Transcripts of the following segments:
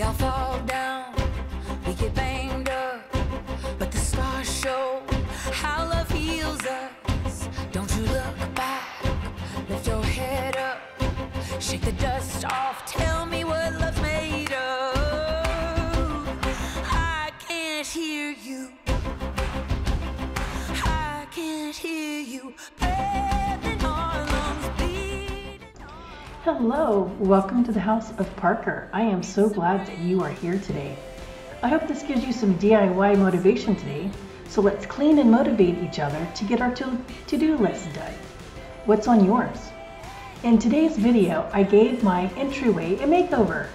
We all fall down, we get banged up, but the stars show how love heals us. Don't you look back, lift your head up, shake the dust off, tell me what love's made of. I can't hear you, I can't hear you. Hello, welcome to the House of Parker. I am so glad that you are here today. I hope this gives you some DIY motivation today. So let's clean and motivate each other to get our to-do list done. What's on yours? In today's video, I gave my entryway a makeover.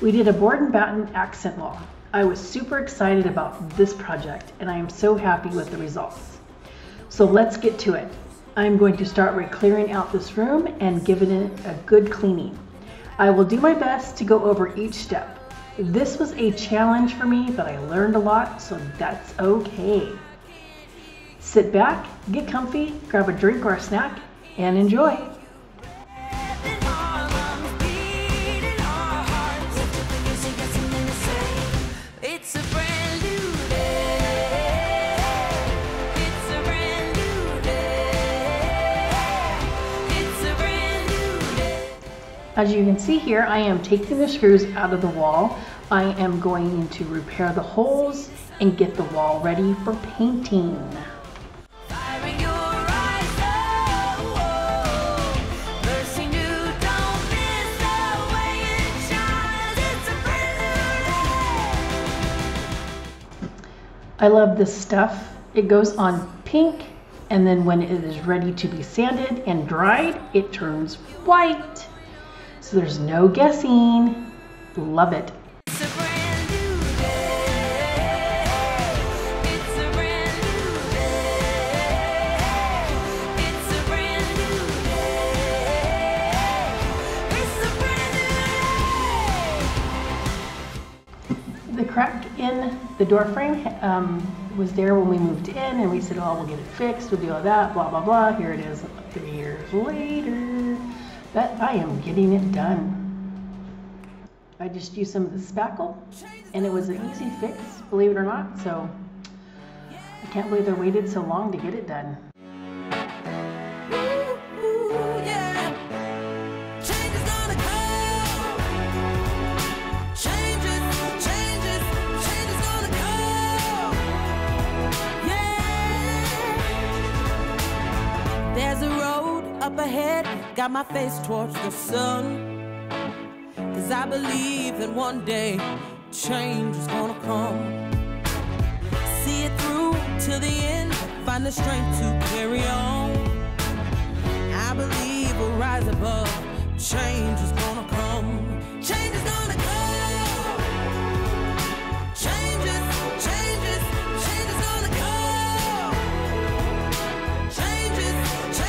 We did a board and batten accent wall. I was super excited about this project and I am so happy with the results. So let's get to it. I'm going to start by clearing out this room and giving it a good cleaning. I will do my best to go over each step. This was a challenge for me, but I learned a lot, so that's okay. Sit back, get comfy, grab a drink or a snack, and enjoy. As you can see here, I am taking the screws out of the wall. I am going to repair the holes and get the wall ready for painting. I love this stuff. It goes on pink, and then when it is ready to be sanded and dried, it turns white. So there's no guessing. Love it. It's a brand new day. It's a brand new day. It's a brand new day. It's a brand new day. The crack in the door frame was there when we moved in, and we said, oh, we'll get it fixed, we'll do all that, blah, blah, blah. Here it is 3 years later. But I am getting it done. I just used some of the spackle and it was an easy fix, believe it or not. So I can't believe I waited so long to get it done. Ahead, got my face towards the sun, cause I believe that one day change is gonna come. See it through to the end, find the strength to carry on. I believe we'll rise above, change is gonna come. Change is gonna come. Changes, changes, change is gonna come. Changes, changes.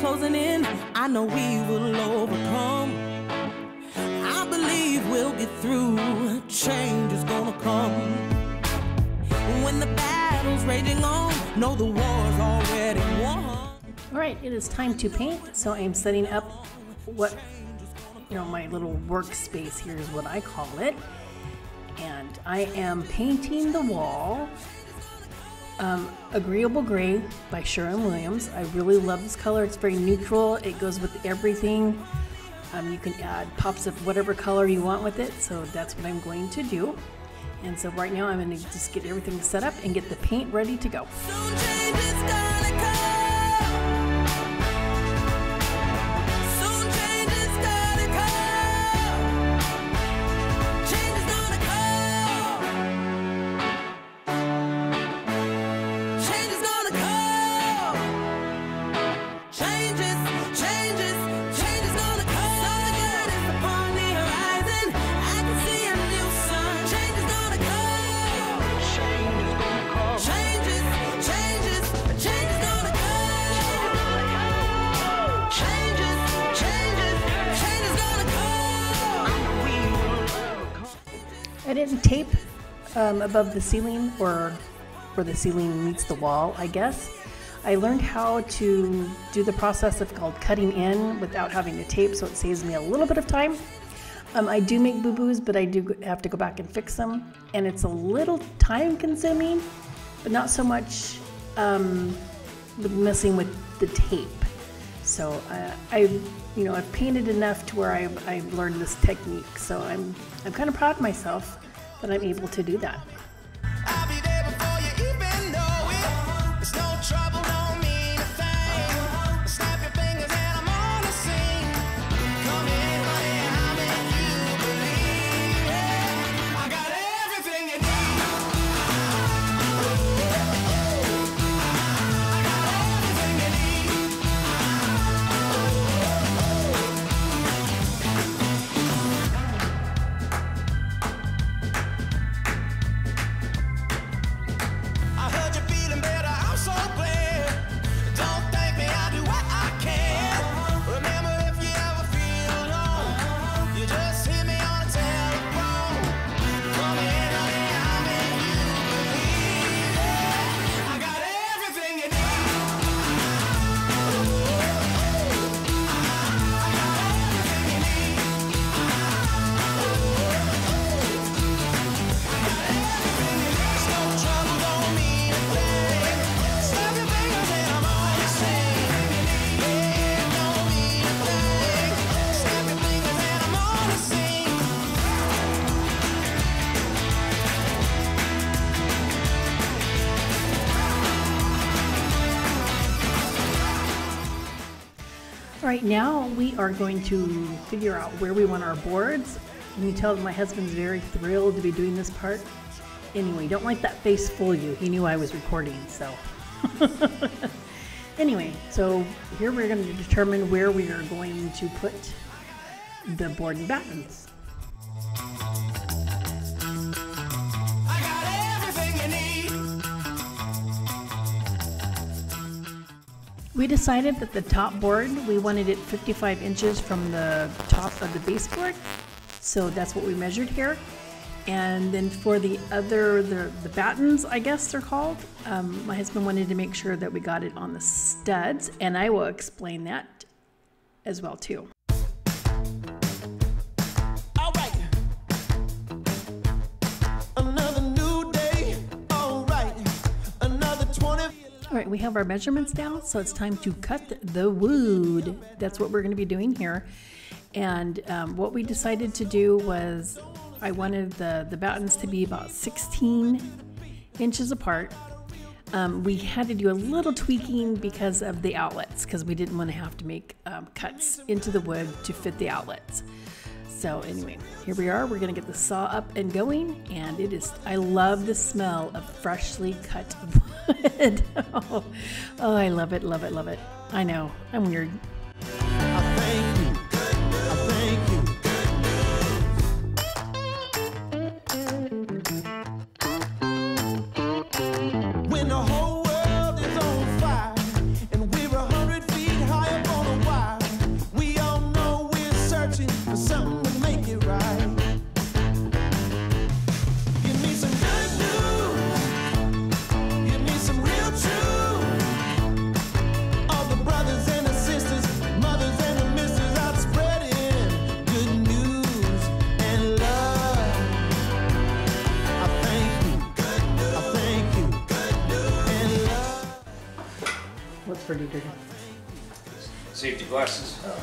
Closing in, I know we will overcome. I believe we'll get through. Change is gonna come. When the battle's raging on, know the war's already won. All right, it is time to paint. So I'm setting up what, you know, my little workspace here is what I call it, and I am painting the wall. Agreeable Gray by Sherwin Williams. I really love this color. It's very neutral. It goes with everything. You can add pops of whatever color you want with it. So that's what I'm going to do. And so right now I'm going to just get everything set up and get the paint ready to go. Soon change is gonna come. Soon change is gonna come. Change is gonna come. I didn't tape above the ceiling, or where the ceiling meets the wall, I guess. I learned how to do the process called cutting in without having to tape, so it saves me a little bit of time. I do make boo-boos, but I do have to go back and fix them, and it's a little time consuming, but not so much messing with the tape. So I've painted enough to where I've learned this technique, so I'm kind of proud of myself that I'm able to do that. Right now we are going to figure out where we want our boards. Can you tell that my husband's very thrilled to be doing this part? Anyway, don't let that face fool you. He knew I was recording, so. Anyway, so here we're going to determine where we are going to put the board and battens. We decided that the top board, we wanted it 55 inches from the top of the baseboard, so that's what we measured here. And then for the other, the battens, I guess they're called, my husband wanted to make sure that we got it on the studs, and I will explain that as well too. All right, we have our measurements down, so it's time to cut the wood. That's what we're going to be doing here. And what we decided to do was I wanted the battens to be about 16 inches apart. We had to do a little tweaking because of the outlets, because we didn't want to have to make cuts into the wood to fit the outlets. So anyway, here we are. We're going to get the saw up and going, and it is, I love the smell of freshly cut wood. Oh, I love it, love it, love it. I know, I'm weird. Safety glasses. Oh.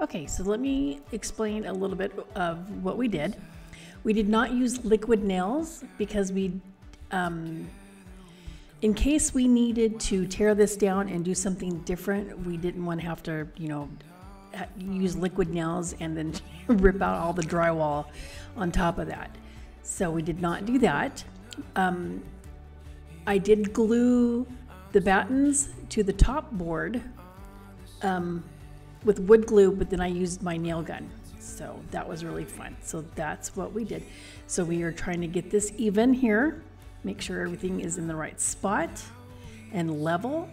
Okay, so let me explain a little bit of what we did. We did not use liquid nails because we, in case we needed to tear this down and do something different, we didn't want to have to, use liquid nails and then rip out all the drywall on top of that. So we did not do that. I did glue the battens to the top board with wood glue, but then I used my nail gun. So that was really fun. So that's what we did. So we are trying to get this even here, make sure everything is in the right spot and level.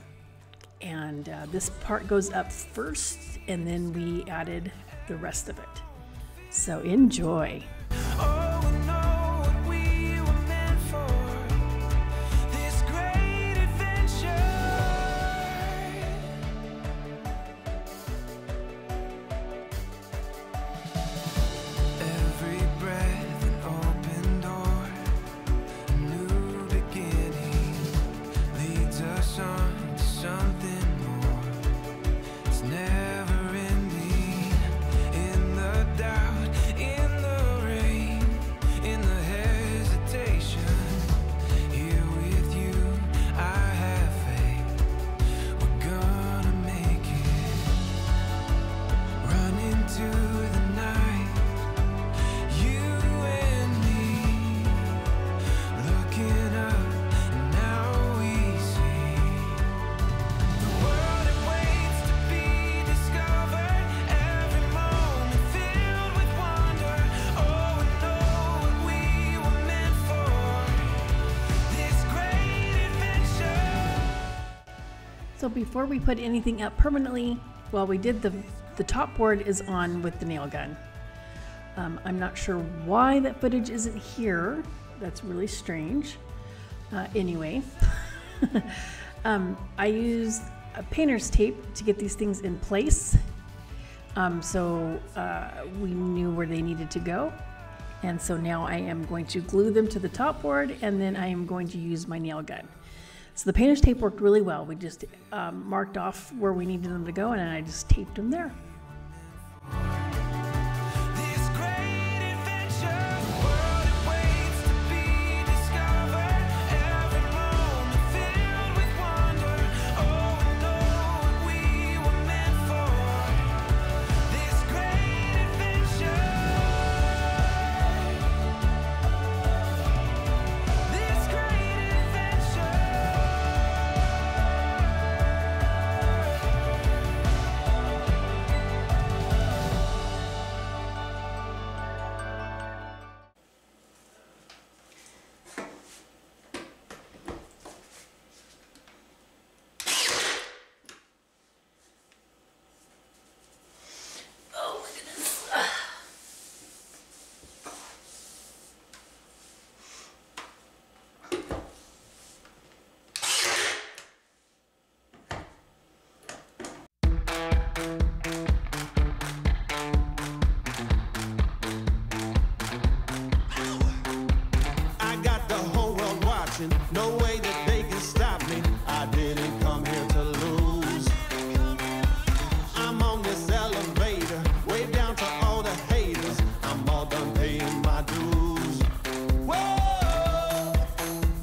And this part goes up first, and then we added the rest of it. So enjoy. So before we put anything up permanently, well, we did the top board is on with the nail gun. I'm not sure why that footage isn't here. That's really strange. Anyway, I used a painter's tape to get these things in place. We knew where they needed to go. And so now I am going to glue them to the top board, and then I am going to use my nail gun. So the painter's tape worked really well. We just marked off where we needed them to go, and I just taped them there. No way that they can stop me. I didn't come here to lose. I'm on this elevator, way down to all the haters. I'm all done paying my dues. Whoa,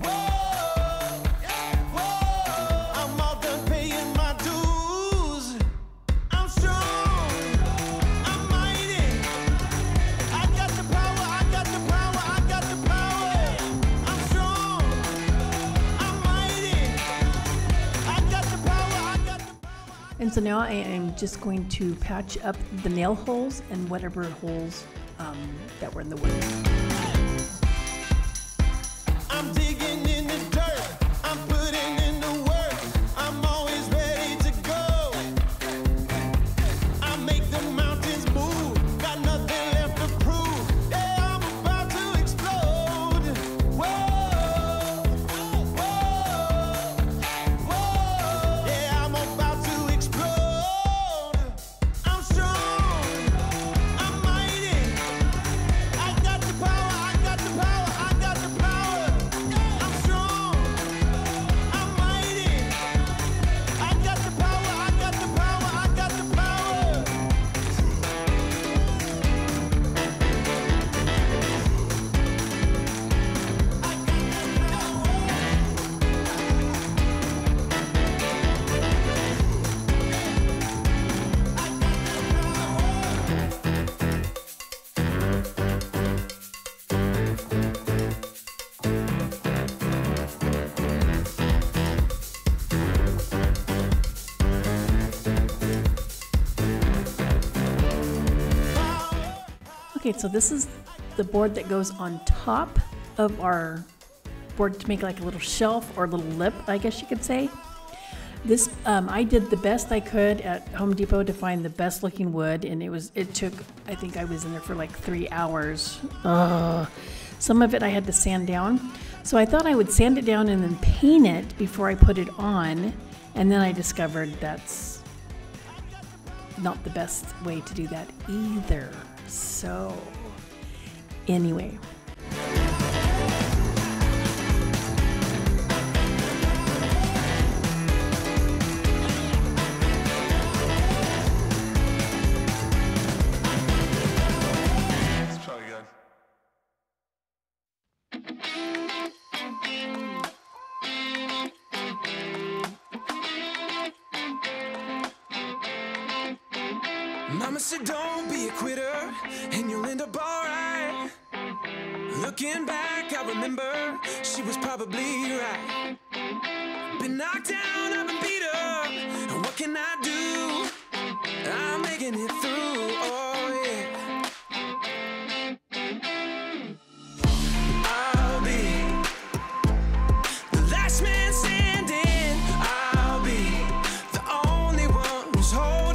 whoa, whoa. I'm all done paying my dues. I'm strong, I'm mighty. I got the power, I got the power, I got the power. I'm strong. And so now I am just going to patch up the nail holes and whatever holes that were in the wood. I'm digging in the dirt. I'm putting in the work. I'm always ready to go. I make the mountains move. Got nothing left to prove. Yeah, I'm about to explode. Whoa, whoa, whoa. Yeah, I'm about to explode. I'm strong, I'm mighty, I got the power. Okay, so this is the board that goes on top of our board to make like a little shelf or a little lip, I guess you could say. This I did the best I could at Home Depot to find the best looking wood, and it took, I think I was in there for like 3 hours. Some of it I had to sand down. So I thought I would sand it down and then paint it before I put it on, and then I discovered that's not the best way to do that either. So anyway. Mama said don't be a quitter and you'll end up alright. Looking back, I remember she was probably right. Been knocked down, I've been beat up, and what can I do? I'm making it through, oh yeah. I'll be the last man standing. I'll be the only one who's holding.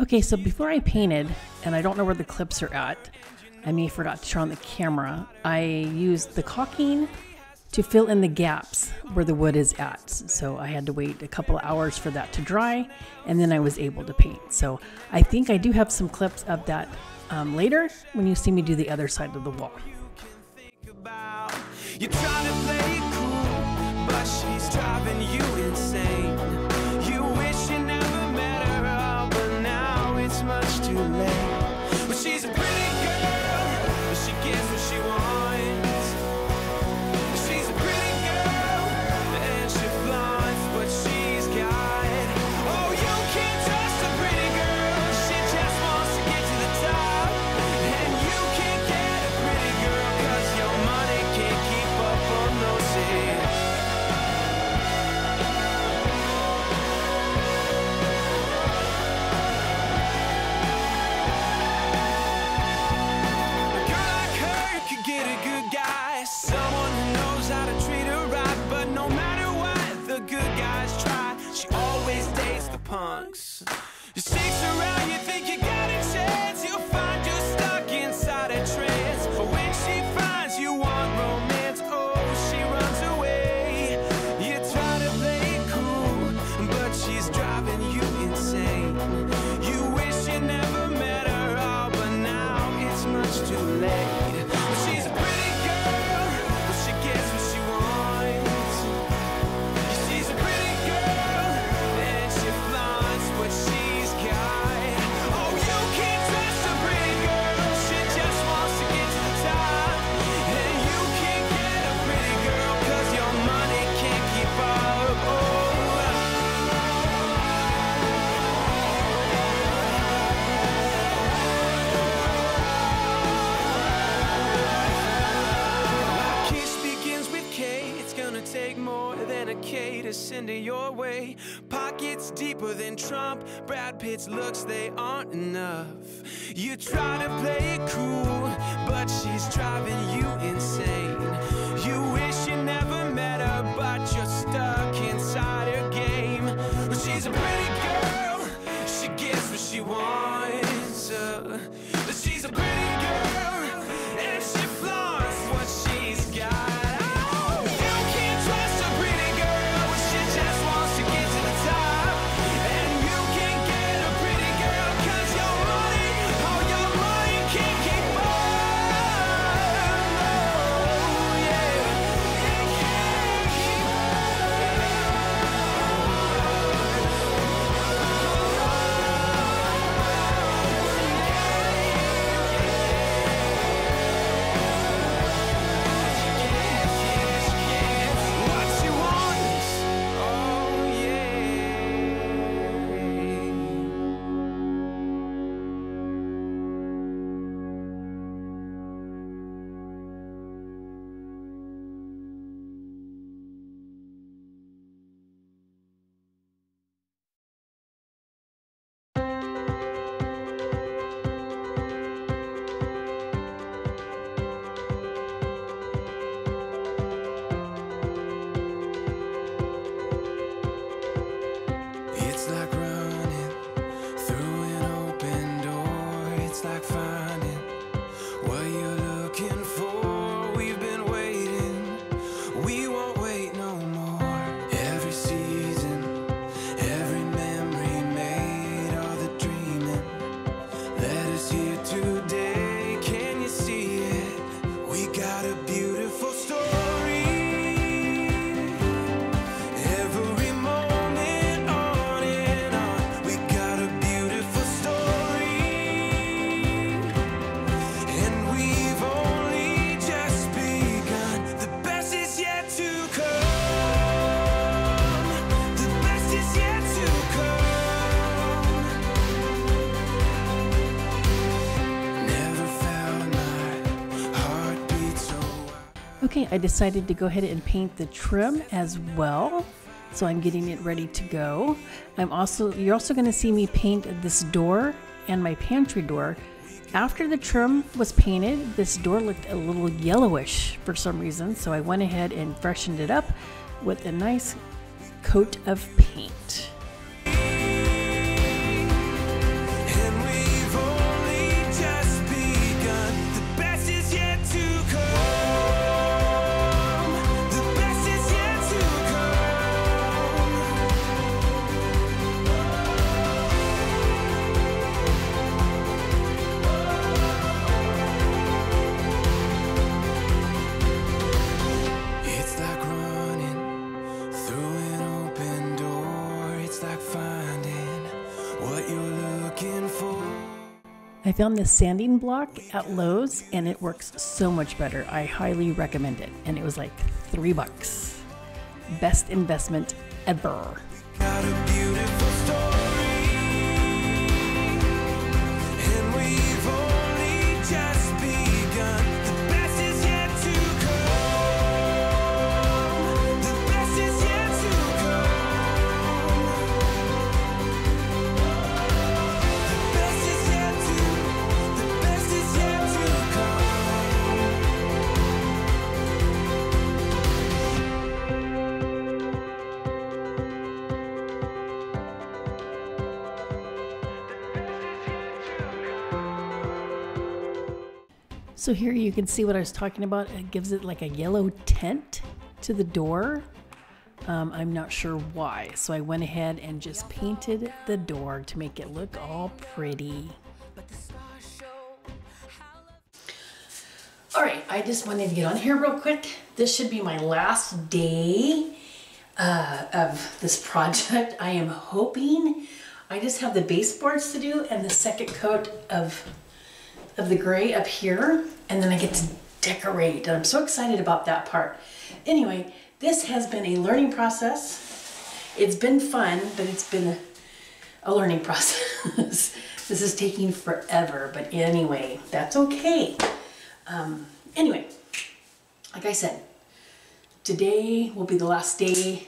Okay, so before I painted, and I don't know where the clips are at, I may have forgot to turn on the camera, I used the caulking to fill in the gaps where the wood is at. So I had to wait a couple hours for that to dry, and then I was able to paint. So I think I do have some clips of that later when you see me do the other side of the wall. You're trying to play it cool, but she's driving you insane. Much too late, but she's a pretty girl, but she gets what she wants. She's a pretty girl, and she flaunts what she's got. Oh, you can't trust a pretty girl, she just wants to get to the top. And you can't get a pretty girl, cause your money can't keep up on those cities. stinks. It stinks around, you think you got a chance. You'll find you stuck inside a trance. But when she finds you want romance, oh, she runs away. You try to play it cool, but she's driving you insane. You wish you never met her all, but now it's much too late. But she's a pretty girl, but she gets what she wants. She's a pretty girl, and she flaunts what she's got. Oh, you can't trust a pretty girl, she just wants to get to the top. And you can't get a pretty girl, cause your money can't keep up. Take more than a K to send it your way. Pockets deeper than Trump, Brad Pitt's looks, they aren't enough. You try to play it cool, but she's driving you insane. You wish you never met her, but you're stuck inside her game. Well, she's a pretty girl, she gets what she wants. She's a pretty girl, and she flaunts what she's got. I decided to go ahead and paint the trim as well, so I'm getting it ready to go. You're also going to see me paint this door and my pantry door. After the trim was painted, this door looked a little yellowish for some reason, so I went ahead and freshened it up with a nice coat of paint. I found this sanding block at Lowe's and it works so much better. I highly recommend it. And it was like $3. Best investment ever. So here you can see what I was talking about. It gives it like a yellow tint to the door. I'm not sure why. So I went ahead and just painted the door to make it look all pretty. All right, I just wanted to get on here real quick. This should be my last day of this project. I am hoping. I just have the baseboards to do and the second coat of the gray up here, and then I get to decorate. And I'm so excited about that part. Anyway, this has been a learning process. It's been fun, but it's been a learning process. This is taking forever, but anyway, that's okay. Anyway, like I said, today will be the last day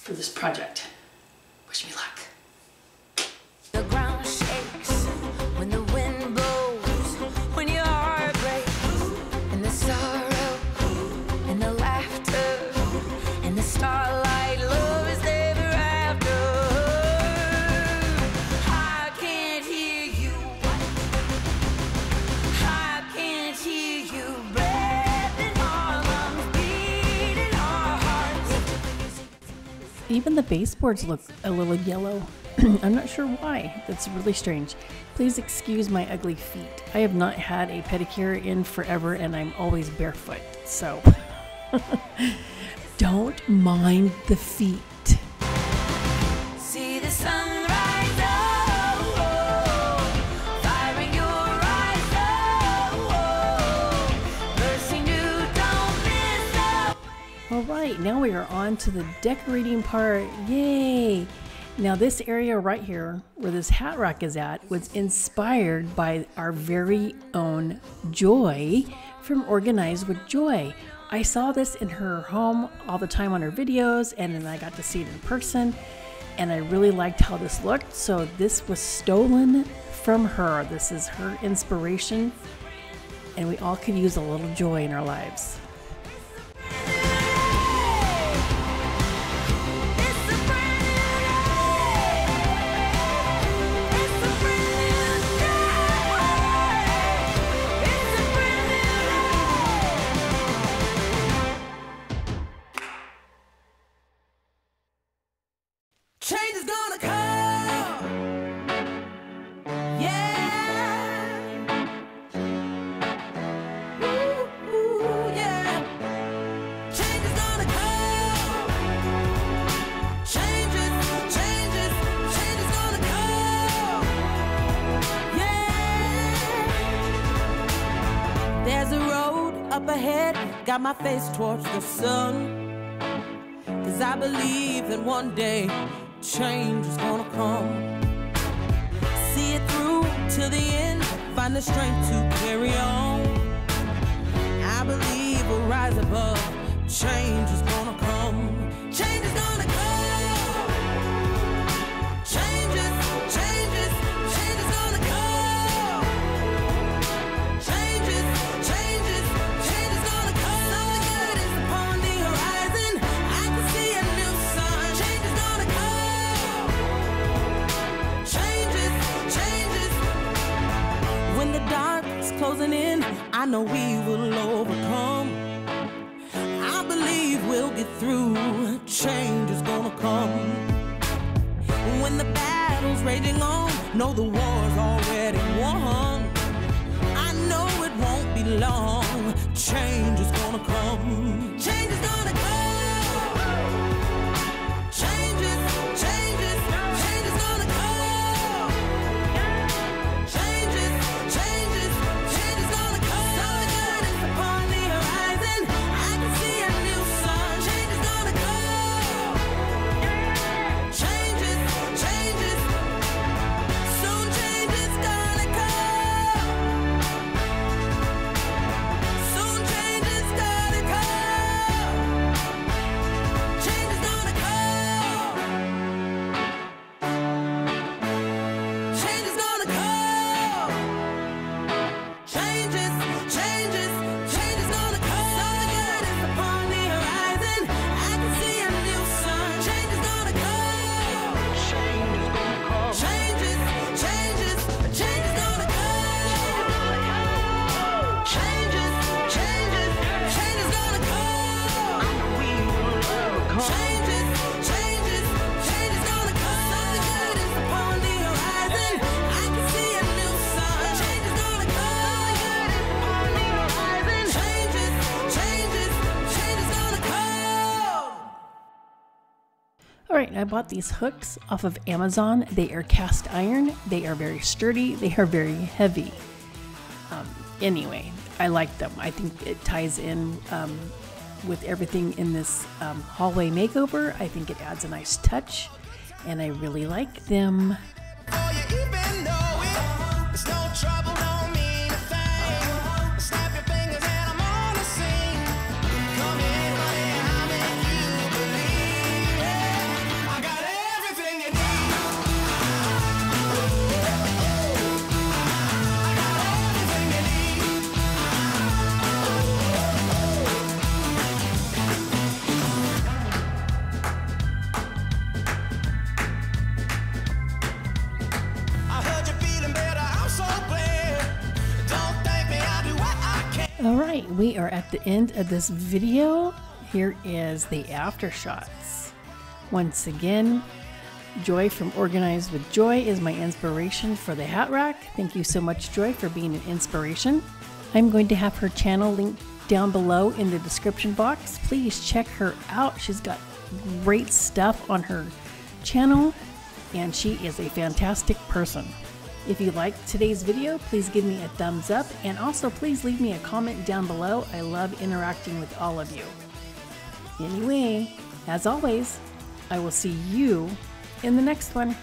for this project. Wish me luck. Even the baseboards look a little yellow. I'm not sure why. That's really strange. Please excuse my ugly feet. I have not had a pedicure in forever and I'm always barefoot. So don't mind the feet. See the sunrise. All right, now we are on to the decorating part. Yay! Now this area right here where this hat rack is at was inspired by our very own Joy from Organized With Joy. I saw this in her home all the time on her videos, and then I got to see it in person, and I really liked how this looked. So this was stolen from her. This is her inspiration, and we all could use a little joy in our lives. Got my face towards the sun, 'cause I believe that one day change is gonna come. See it through to the end, find the strength to carry on. I believe we'll rise above, change is gonna come. Change is gonna come. Change is gonna come. Closing in, I know we will overcome. I believe we'll get through. Change is gonna come. When the battle's raging on, know the war's already won. I know it won't be long. Change is gonna come. Change is gonna come. Change is gonna come. Alright, I bought these hooks off of Amazon. They are cast iron. They are very sturdy. They are very heavy. Anyway, I like them. I think it ties in with everything in this hallway makeover. I think it adds a nice touch, and I really like them. Alright, we are at the end of this video. Here is the after shots. Once again, Joy from Organized with Joy is my inspiration for the hat rack. Thank you so much, Joy, for being an inspiration. I'm going to have her channel linked down below in the description box. Please check her out. She's got great stuff on her channel, and she is a fantastic person. If you liked today's video, please give me a thumbs up, and also please leave me a comment down below. I love interacting with all of you. Anyway, as always, I will see you in the next one.